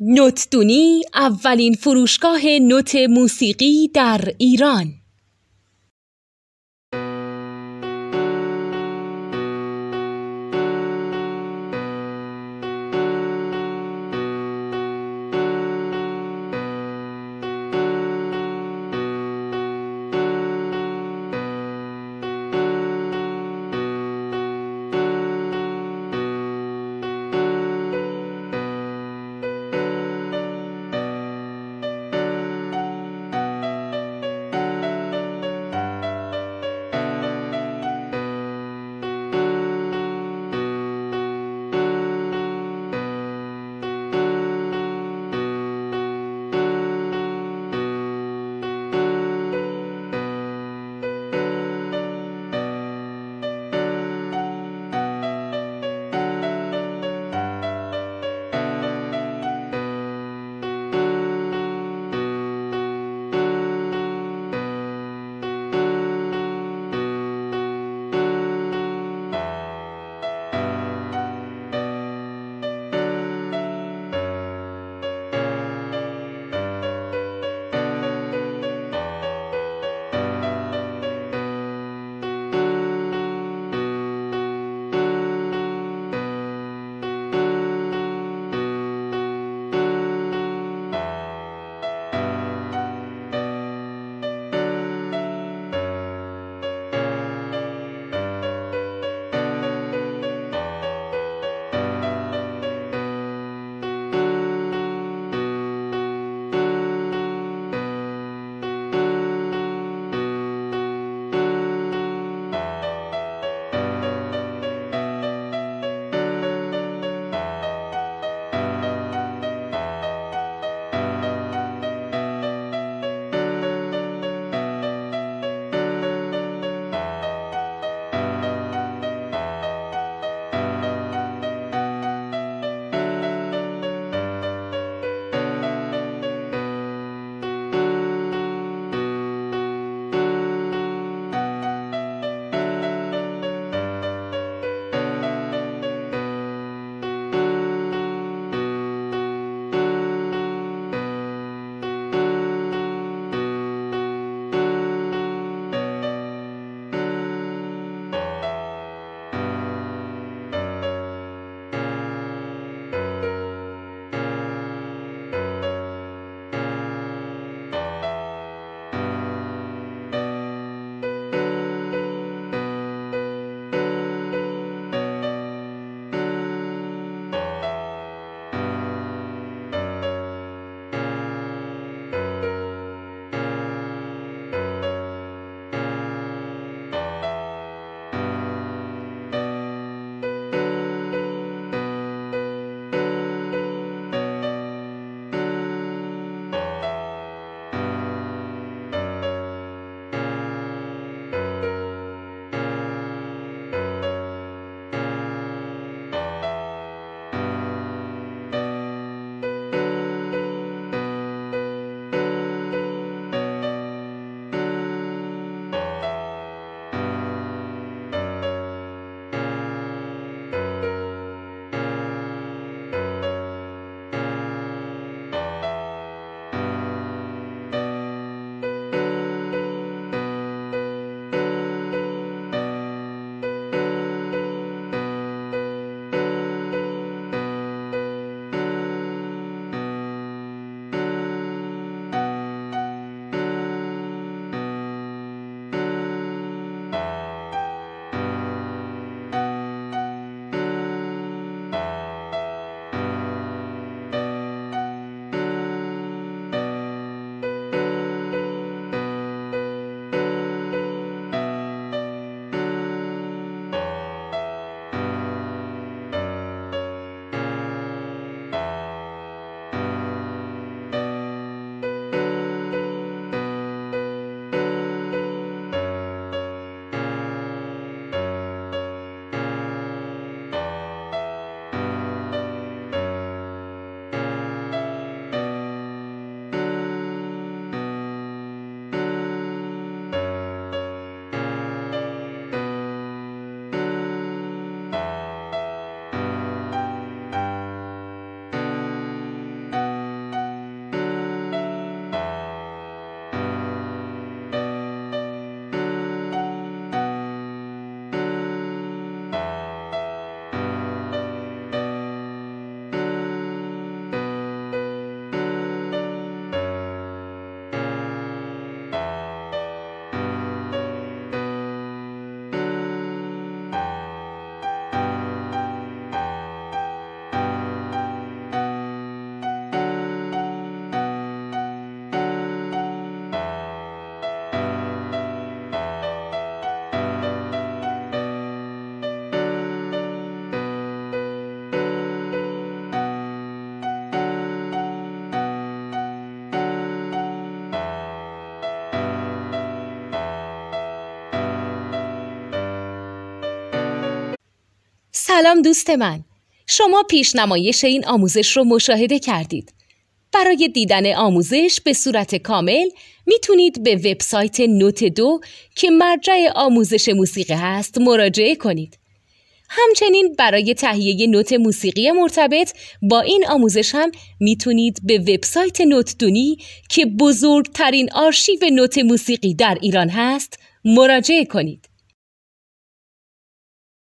نت دونی اولین فروشگاه نت موسیقی در ایران. سلام دوست من. شما پیشنمایش این آموزش رو مشاهده کردید. برای دیدن آموزش به صورت کامل میتونید به وبسایت نت دو که مرجع آموزش موسیقی هست مراجعه کنید. همچنین برای تهیه نوت موسیقی مرتبط با این آموزش هم میتونید به وبسایت نت دونی که بزرگترین آرشیو نوت موسیقی در ایران هست مراجعه کنید.